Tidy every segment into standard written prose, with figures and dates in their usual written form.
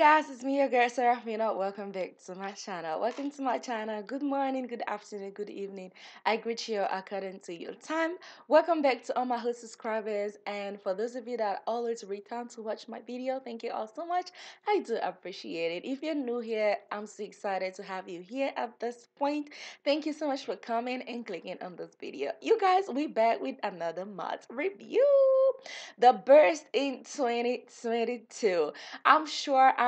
guys, it's me, your girl Sarafina. Welcome back to my channel. Good morning, good afternoon, good evening. I greet you according to your time. Welcome back to all my whole subscribers, and for those of you that always return to watch my video, thank you all so much. I do appreciate it. If you're new here, I'm so excited to have you here at this point. Thank you so much for coming and clicking on this video. You guys, we back with another month review. The burst in 2022. I'm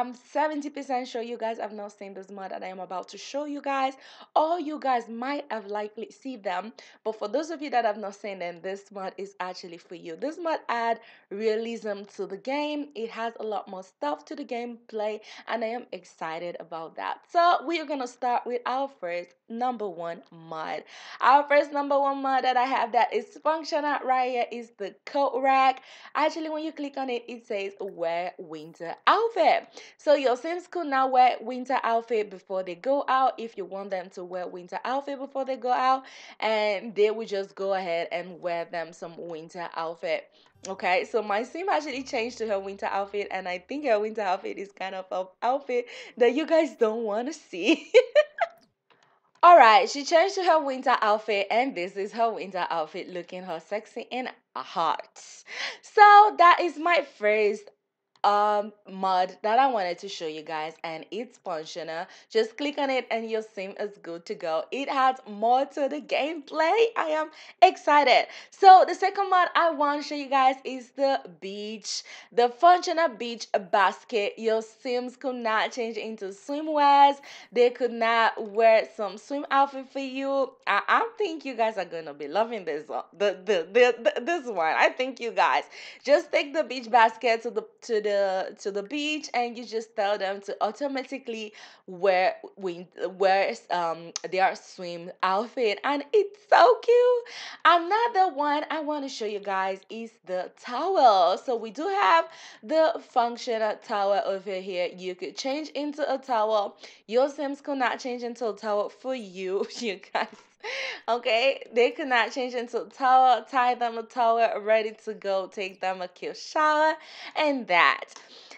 70% sure you guys have not seen this mod that I am about to show you guys, or you guys might have likely seen them, but for those of you that have not seen them, this mod is actually for you. This mod adds realism to the game. It has a lot more stuff to the gameplay, and I am excited about that. So we are gonna start with our first number 1 mod. Our first number 1 mod that I have that is functional right here is the coat rack. Actually, when you click on it, it says wear winter outfit. So your Sims could now wear winter outfit before they go out, if you want them to wear winter outfit before they go out, and they will just go ahead and wear them some winter outfit. Okay, so my sim actually changed to her winter outfit, and I think her winter outfit is kind of an outfit that you guys don't want to see. Alright, she changed to her winter outfit, and this is her winter outfit, looking her sexy and hot. So that is my first mod that I wanted to show you guys, and it's functional. Just click on it and your sim is good to go. It adds more to the gameplay. I am excited. So the second mod I want to show you guys is the functional beach basket. Your sims could not change into swimwears. They could not wear some swim outfit for you. I think you guys are gonna be loving this one. This one, I think you guys just take the beach basket to the beach, and you just tell them to automatically wear their swim outfit, and it's so cute. Another one I want to show you guys is the towel. So we do have the functional towel over here. You could change into a towel. Your sims could not change into a towel for you, you guys. Okay, they could not change into a towel. Tie them a towel, ready to go. Take them a cute shower, and that.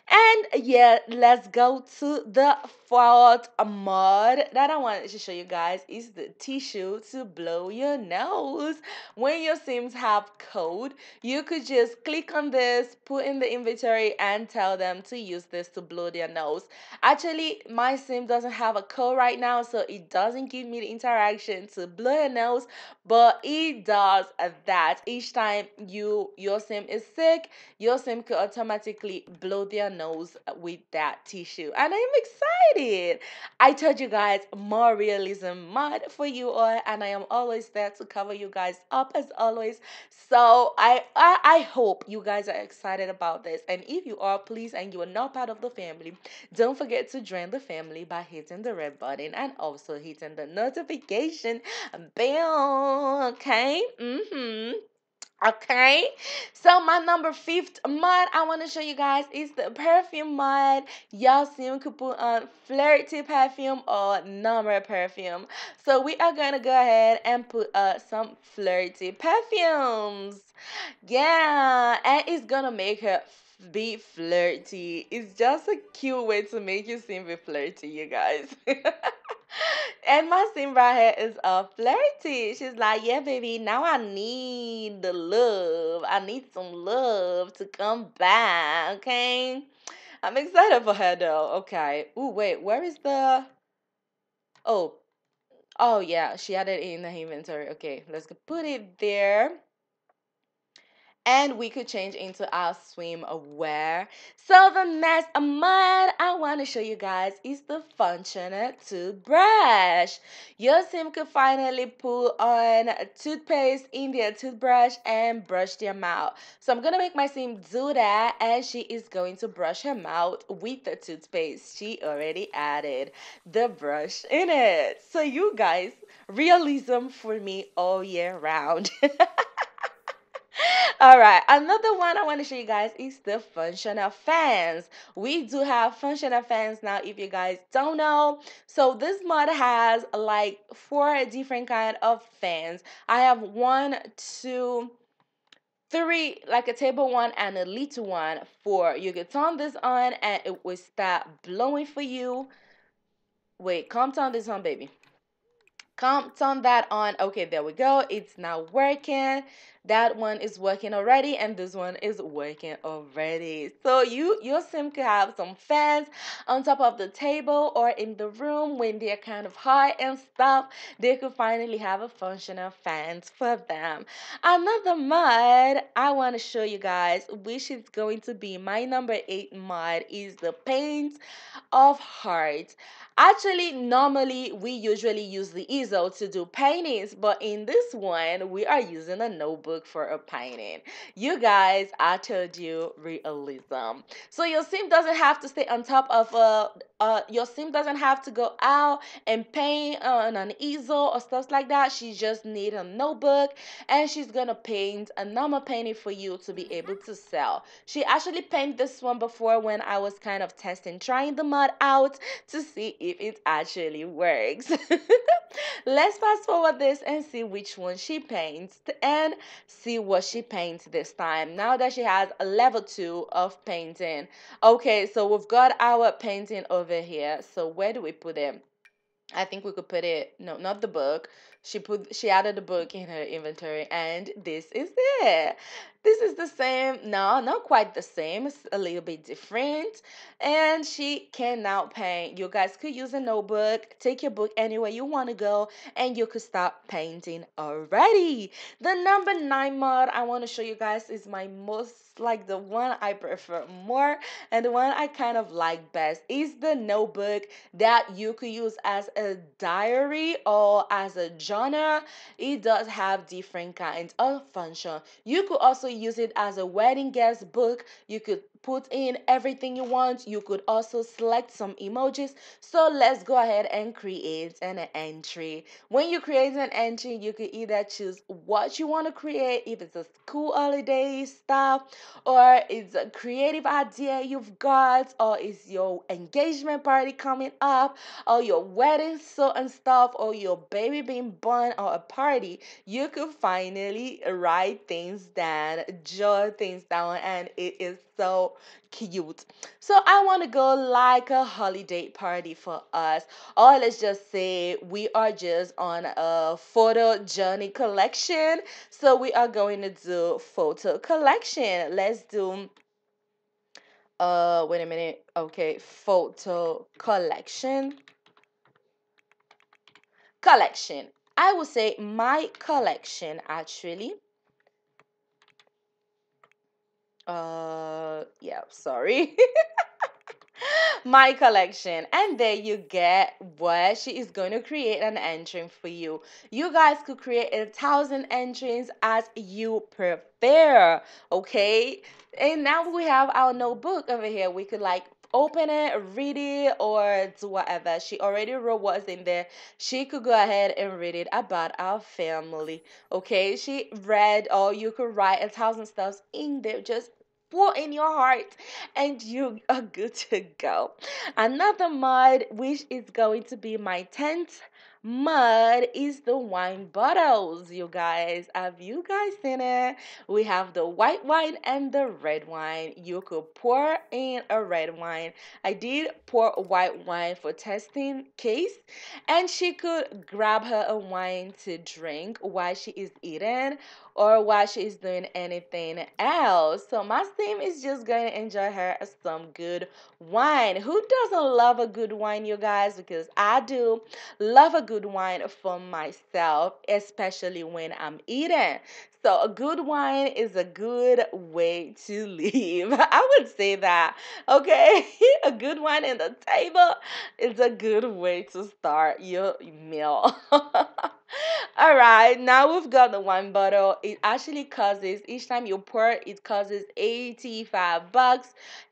And yeah, let's go to the fourth mod that I wanted to show you guys is the tissue to blow your nose. When your sims have cold, you could just click on this, put in the inventory, and tell them to use this to blow their nose. Actually, my sim doesn't have a cold right now, so it doesn't give me the interaction to blow your nose, but it does that each time your sim is sick. Your sim could automatically blow their nose with that tissue, and I'm excited. I told you guys, more realism mod for you all, and I am always there to cover you guys up as always. So I hope you guys are excited about this, and if you are, please, and you are not part of the family, don't forget to join the family by hitting the red button and also hitting the notification bell. Okay. Okay, so my number 5 mod I want to show you guys is the perfume mod. Y'all sim could put on flirty perfume or normal perfume. So we are gonna go ahead and put some flirty perfumes. Yeah, and it's gonna make her be flirty. It's just a cute way to make your sim be flirty, you guys. And my sim right here is flirty. She's like, yeah, baby, now I need the love. I need some love to come back, okay? I'm excited for her, though. Okay. Ooh, wait, where is the... Oh, yeah, she added it in the inventory. Okay, let's put it there. And we could change into our swimwear. So the next mod I want to show you guys is the functional toothbrush. Your sim could finally put on toothpaste in their toothbrush and brush their mouth. So I'm going to make my sim do that, and she is going to brush her mouth with the toothpaste. She already added the brush in it. So you guys, realism for me all year round. Alright, another one I want to show you guys is the functional fans. We do have functional fans now, if you guys don't know. So this mod has like 4 different kind of fans. I have 1, 2, 3, like a table one and a little one. 4, you can turn this on and it will start blowing for you. Wait, come turn this on, baby. Come turn that on. Okay, there we go. It's now working. That one is working already, and this one is working already. So your sim could have some fans on top of the table or in the room when they're kind of hot and stuff. They could finally have a functional fans for them. Another mod I want to show you guys, which is going to be my number 8 mod, is the Paint of Hearts. Actually, normally we usually use the easel to do paintings, but in this one we are using a notebook for a painting. You guys, I told you, realism. So your sim doesn't have to stay on top of your sim doesn't have to go out and paint on an easel or stuff like that. She just needs a notebook and she's gonna paint a normal painting for you to be able to sell. She actually painted this one before when I was kind of testing, trying the mod out to see if it actually works. Let's fast forward this and see which one she paints and see what she paints this time, now that she has a level 2 of painting. Okay, so we've got our painting over here. So where do we put it? I think we could put it, no, not the book. She added the book in her inventory, and this is it. This is the same, no, not quite the same, it's a little bit different. And she can now paint. You guys could use a notebook, take your book anywhere you want to go, and you could start painting already. The number 9 mod I want to show you guys is my most, like the one I prefer more, and the one I kind of like best, is the notebook that you could use as a diary or as a journal. It does have different kinds of function. You could also use it as a wedding guest book. You could put in everything you want. You could also select some emojis. So let's go ahead and create an entry. When you create an entry, you could either choose what you want to create, if it's a school holiday stuff, or it's a creative idea you've got, or it's your engagement party coming up, or your wedding so and stuff, or your baby being born, or a party. You could finally write things down, draw things down, and it is so cute. So I want to go like a holiday party for us, or let's just say we are just on a photo journey collection. So we are going to do photo collection. Let's do wait a minute, okay, photo collection. I will say my collection, actually. Yeah, sorry. My collection. And there you get what she is going to create an entry for you. You guys could create 1,000 entries as you prefer, okay? And now we have our notebook over here. We could like open it, read it, or do whatever. She already wrote what's in there. She could go ahead and read it about our family. Okay, she read, or you could write 1,000 stuff in there. Just pour in your heart and you are good to go. Another mod, which is going to be my 10th mod, is the wine bottles. You guys, have you guys seen it? We have the white wine and the red wine. You could pour in a red wine. I did pour white wine for testing case, and she could grab her a wine to drink while she is eating or while she is doing anything else. So my sim is just going to enjoy her some good wine. Who doesn't love a good wine, you guys? Because I do love a good wine for myself, especially when I'm eating. So a good wine is a good way to live. I would say that, okay? A good wine in the table is a good way to start your meal. All right, now we've got the wine bottle. It actually causes, each time you pour it, it causes $85,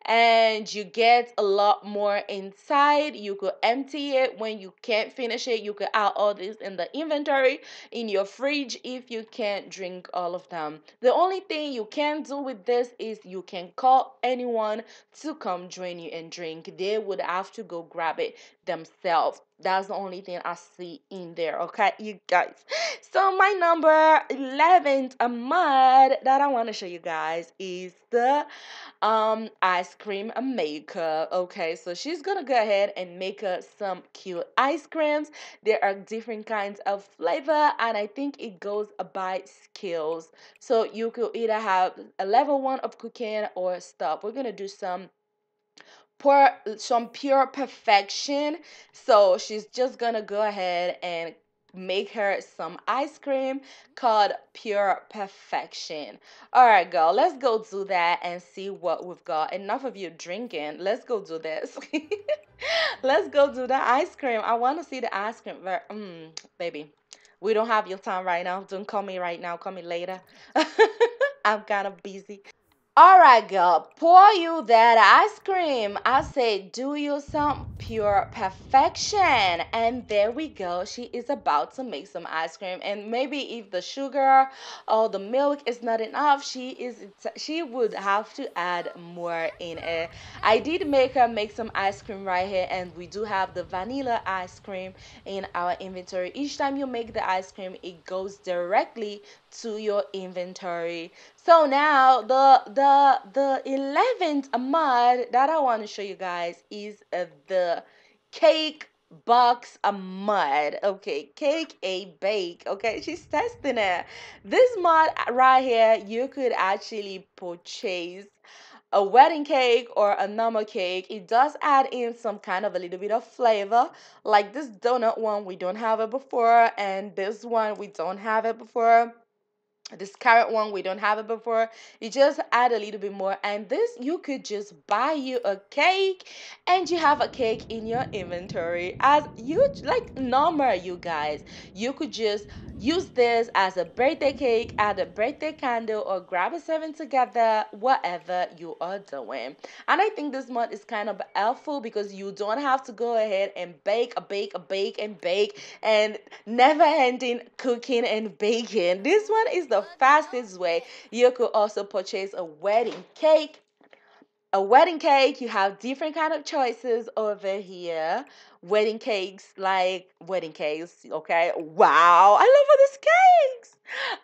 and you get a lot more inside. You could empty it when you can't finish it. You could add all this in the inventory, in your fridge, if you can't drink all of them. The only thing you can do with this is you can call anyone to come join you and drink. They would have to go grab it themselves. That's the only thing I see in there, okay, you guys. So my number 11th mod that I want to show you guys is the ice cream maker. Okay, so she's gonna go ahead and make us some cute ice creams. There are different kinds of flavor, and I think it goes by skills. So you could either have a level 1 of cooking or stop. We're gonna do some pure perfection. So she's just gonna go ahead and make her some ice cream called pure perfection. All right, girl, let's go do that and see what we've got. Enough of you drinking, let's go do this. Let's go do the ice cream. I want to see the ice cream. Baby, we don't have your time right now. Don't call me right now, call me later. I'm kind of busy. Alright, girl, pour you that ice cream. I say do you some pure perfection. And there we go. She is about to make some ice cream. And maybe if the sugar or the milk is not enough, she would have to add more in it. I did make her make some ice cream right here, and we do have the vanilla ice cream in our inventory. Each time you make the ice cream, it goes directly to your inventory. So now the 11th mod that I want to show you guys is the cake box mod. Okay, cake a bake. Okay, she's testing it. This mod right here, you could actually purchase a wedding cake or a normal cake. It does add in some kind of a little bit of flavor, like this donut one, we don't have it before, and this one we don't have it before. This carrot one, we don't have it before. You just add a little bit more, and this, you could just buy you a cake and you have a cake in your inventory as you like normal. You guys, you could just use this as a birthday cake, add a birthday candle, or grab a 7 together, whatever you are doing. And I think this mod is kind of helpful because you don't have to go ahead and bake and never ending cooking and baking. This one is the fastest way. You could also purchase a wedding cake. You have different kind of choices over here. Wedding cakes, okay? Wow, I love all these cakes.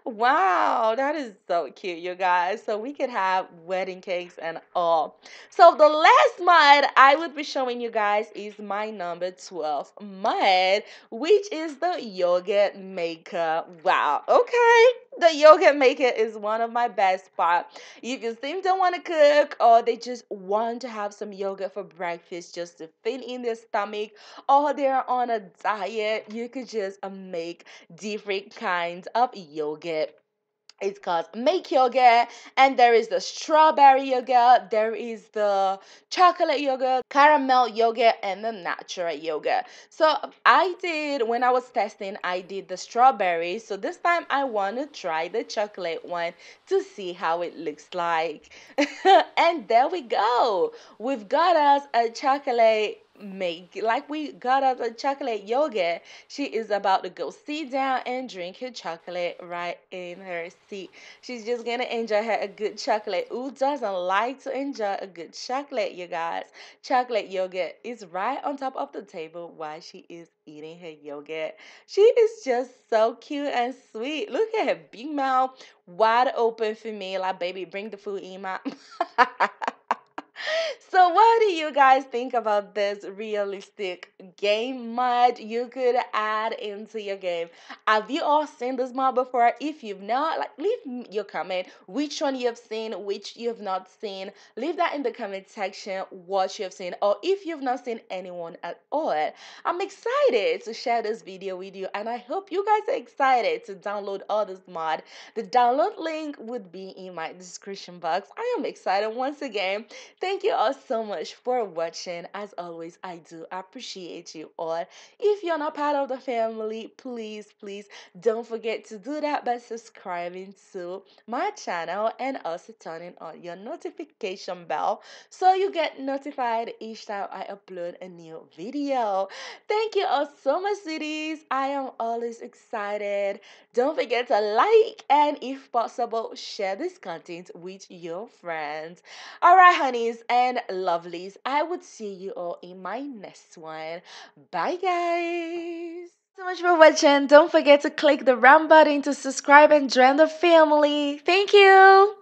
Wow, that is so cute, you guys. So we could have wedding cakes and all. So the last mod I would be showing you guys is my number 12 mod, which is the yogurt maker. Wow, okay. The yogurt maker is one of my best parts. If your Sims don't want to cook, or they just want to have some yogurt for breakfast just to fill in their stomach, or they're on a diet, you could just make different kinds of yogurt. It's called make yogurt, and there is the strawberry yogurt, there is the chocolate yogurt, caramel yogurt, and the natural yogurt. So when I was testing, I did the strawberry. So this time I want to try the chocolate one to see how it looks like. And there we go. We've got us a chocolate we got us a chocolate yogurt. She is about to go sit down and drink her chocolate right in her seat. She's just gonna enjoy her a good chocolate. Who doesn't like to enjoy a good chocolate, you guys? Chocolate yogurt is right on top of the table while she is eating her yogurt. She is just so cute and sweet. Look at her big mouth wide open for me, like, baby, bring the food in my So what do you guys think about this realistic game mod you could add into your game? Have you all seen this mod before? If you've not, leave your comment which one you have seen, which you have not seen. Leave that in the comment section, what you have seen, or if you've not seen anyone at all. I'm excited to share this video with you, and I hope you guys are excited to download all this mod. The download link would be in my description box. I am excited once again. Thank you all so much for watching. As always, I do appreciate you all. If you're not part of the family, please don't forget to do that by subscribing to my channel and also turning on your notification bell so you get notified each time I upload a new video. Thank you all so much, sweeties. I am always excited. Don't forget to like, and if possible, share this content with your friends. All right, honeys, guys and lovelies, I would see you all in my next one. Bye guys. So much for watching. Don't forget to click the round button to subscribe and join the family. Thank you.